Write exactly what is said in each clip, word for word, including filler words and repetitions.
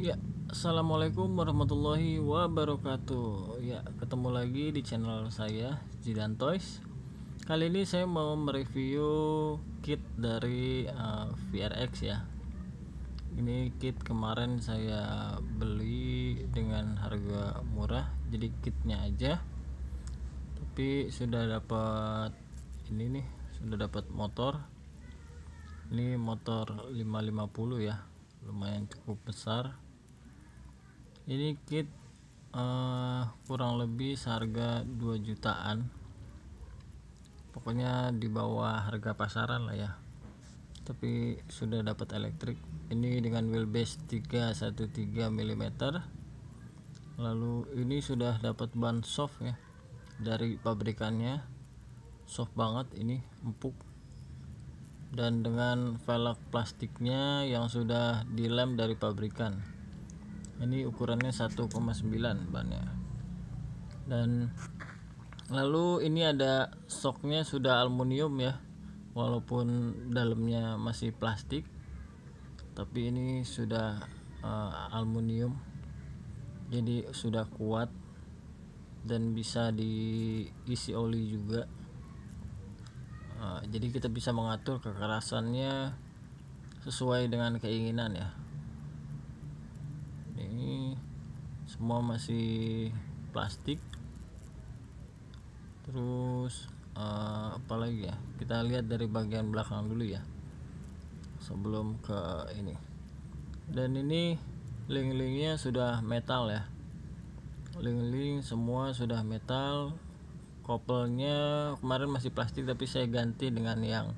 Ya, assalamualaikum warahmatullahi wabarakatuh. Ya, ketemu lagi di channel saya Dzidantoys. Kali ini saya mau mereview kit dari uh, V R X ya. Ini kit kemarin saya beli dengan harga murah, jadi kitnya aja. Tapi sudah dapat ini nih, sudah dapat motor. Ini motor lima lima nol ya. Lumayan cukup besar. Ini kit uh, kurang lebih seharga dua jutaan, pokoknya di bawah harga pasaran lah ya, tapi sudah dapat elektrik. Ini dengan wheelbase tiga ratus tiga belas milimeter, lalu ini sudah dapat ban soft ya dari pabrikannya, soft banget, ini empuk, dan dengan velg plastiknya yang sudah dilem dari pabrikan. Ini ukurannya satu koma sembilan bannya. Dan lalu ini ada soknya sudah aluminium ya, walaupun dalamnya masih plastik, tapi ini sudah uh, aluminium, jadi sudah kuat dan bisa diisi oli juga. Uh, jadi kita bisa mengatur kekerasannya sesuai dengan keinginan ya. Ini semua masih plastik. Terus uh, apalagi ya, kita lihat dari bagian belakang dulu ya sebelum ke ini. Dan ini link-linknya sudah metal ya, link-link semua sudah metal. Koplnya kemarin masih plastik tapi saya ganti dengan yang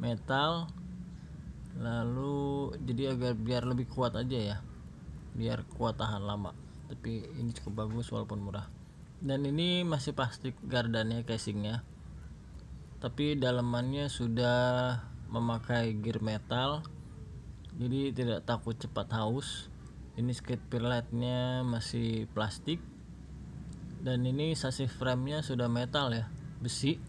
metal, lalu jadi agar biar lebih kuat aja ya, biar kuat tahan lama. Tapi ini cukup bagus walaupun murah. Dan ini masih plastik gardannya, casingnya, tapi dalamannya sudah memakai gear metal, jadi tidak takut cepat haus. Ini skate piletnya masih plastik, dan ini sasi frame nya sudah metal ya, besi.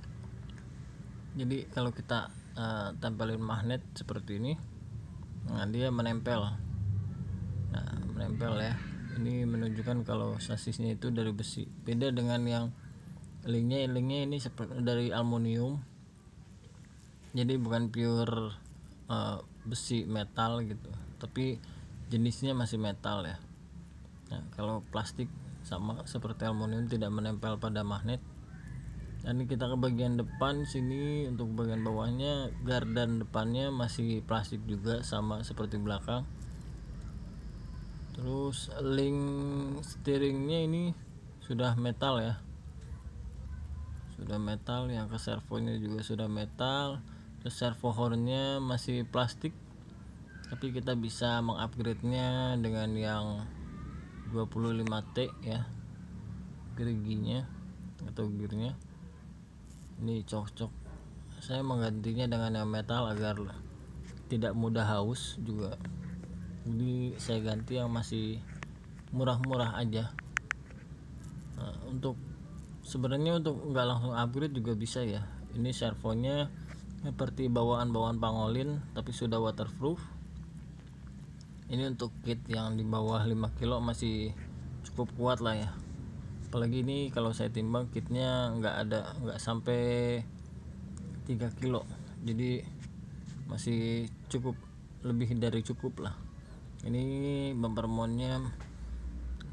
Jadi kalau kita uh, tempelin magnet seperti ini, nah dia menempel. Nah, menempel ya. Ini menunjukkan kalau sasisnya itu dari besi. Beda dengan yang linknya, linknya ini seperti dari aluminium, jadi bukan pure uh, besi metal gitu, tapi jenisnya masih metal ya. Nah, kalau plastik sama seperti aluminium, tidak menempel pada magnet. Dan ini kita ke bagian depan sini. Untuk bagian bawahnya, gardan depannya masih plastik juga, sama seperti belakang. Terus link steeringnya ini sudah metal ya, sudah metal. Yang ke servonya juga sudah metal. Terus servo hornnya masih plastik, tapi kita bisa mengupgrade nya dengan yang dua puluh lima T ya, geriginya atau gearnya. Ini cocok, saya menggantinya dengan yang metal agar tidak mudah haus juga. Jadi saya ganti yang masih murah-murah aja. Nah, untuk sebenarnya untuk nggak langsung upgrade juga bisa ya. Ini servonya seperti bawaan-bawaan pangolin tapi sudah waterproof. Ini untuk kit yang di bawah lima kilo masih cukup kuat lah ya. Apalagi ini kalau saya timbang kitnya nggak ada, nggak sampai tiga kilo, jadi masih cukup, lebih dari cukup lah. Ini bumper mountnya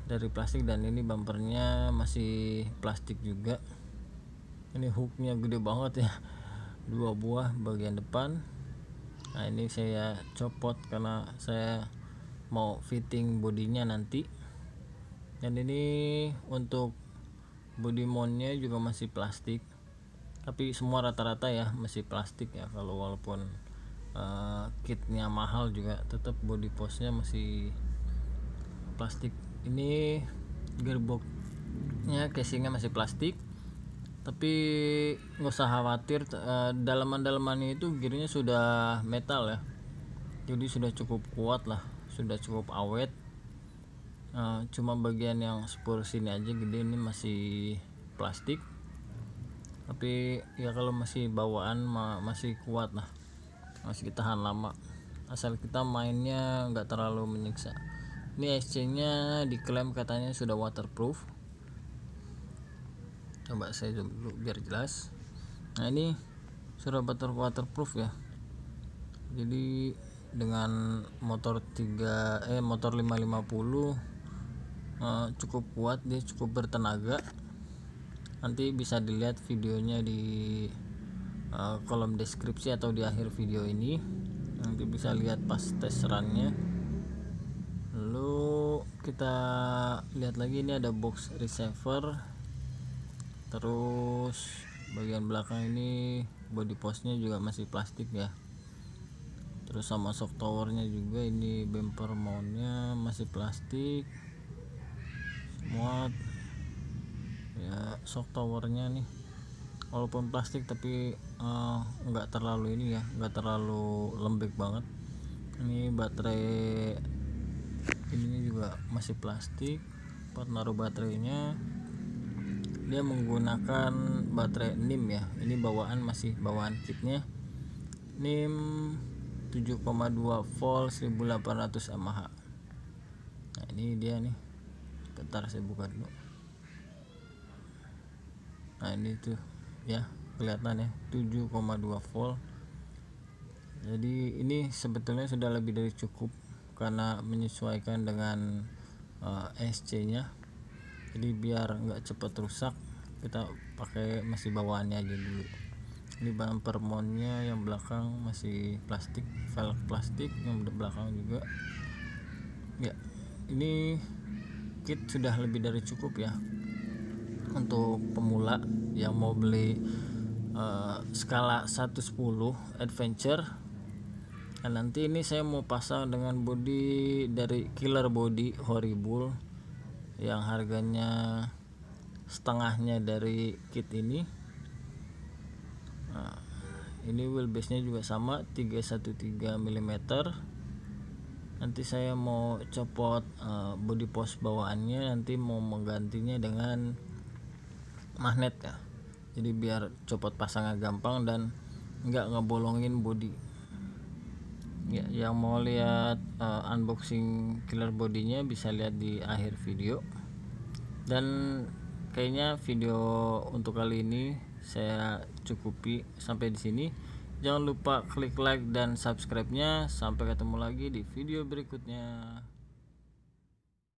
dari plastik, dan ini bumpernya masih plastik juga. Ini hooknya gede banget ya, dua buah bagian depan. Nah ini saya copot karena saya mau fitting bodinya nanti. Dan ini untuk body mountnya juga masih plastik, tapi semua rata-rata ya masih plastik ya. Kalau walaupun Uh, kitnya mahal juga, tetap body postnya masih plastik. Ini gearboxnya, casingnya masih plastik, tapi nggak usah khawatir, uh, dalaman-dalamannya itu gearnya sudah metal ya, jadi sudah cukup kuat lah, sudah cukup awet. Uh, cuma bagian yang spur sini aja gede, ini masih plastik, tapi ya kalau masih bawaan ma masih kuat lah, masih tahan lama asal kita mainnya nggak terlalu menyiksa. Ini exchange-nya diklaim katanya sudah waterproof. Coba saya zoom dulu biar jelas. Nah, ini sudah waterproof ya. Jadi dengan motor tiga eh motor lima lima nol eh, cukup kuat, dia cukup bertenaga. Nanti bisa dilihat videonya di eh, kolom deskripsi atau di akhir video ini. Nanti bisa lihat pas test run-nya. Lalu kita lihat lagi, ini ada box receiver, terus bagian belakang ini body postnya juga masih plastik ya, terus sama shock towernya juga, ini bumper mountnya masih plastik semua ya, shock towernya nih walaupun plastik tapi nggak uh, terlalu ini ya, nggak terlalu lembek banget. Ini baterai ini juga masih plastik. Buat naruh baterainya dia menggunakan baterai NIM ya, ini bawaan, masih bawaan kitnya, NIM tujuh koma dua volt seribu delapan ratus mAh. Nah ini dia nih, bentar saya buka dulu. Nah ini tuh ya, kelihatan ya tujuh koma dua volt. Jadi ini sebetulnya sudah lebih dari cukup karena menyesuaikan dengan uh, S C nya, jadi biar nggak cepat rusak kita pakai masih bawaannya aja dulu. Ini bumper mountnya yang belakang masih plastik, velg plastik yang belakang juga ya. Ini kit sudah lebih dari cukup ya untuk pemula yang mau beli uh, skala satu sepuluh adventure. Nah, nanti ini saya mau pasang dengan bodi dari Killer Body Horibul yang harganya setengahnya dari kit ini. Nah, ini wheelbase nya juga sama tiga ratus tiga belas milimeter. Nanti saya mau copot uh, body post bawaannya, nanti mau menggantinya dengan magnet ya, jadi biar copot pasangnya gampang dan nggak ngebolongin bodi ya. Yang mau lihat uh, unboxing killer bodinya bisa lihat di akhir video. Dan kayaknya video untuk kali ini saya cukupi sampai di sini. Jangan lupa klik like dan subscribe-nya. Sampai ketemu lagi di video berikutnya.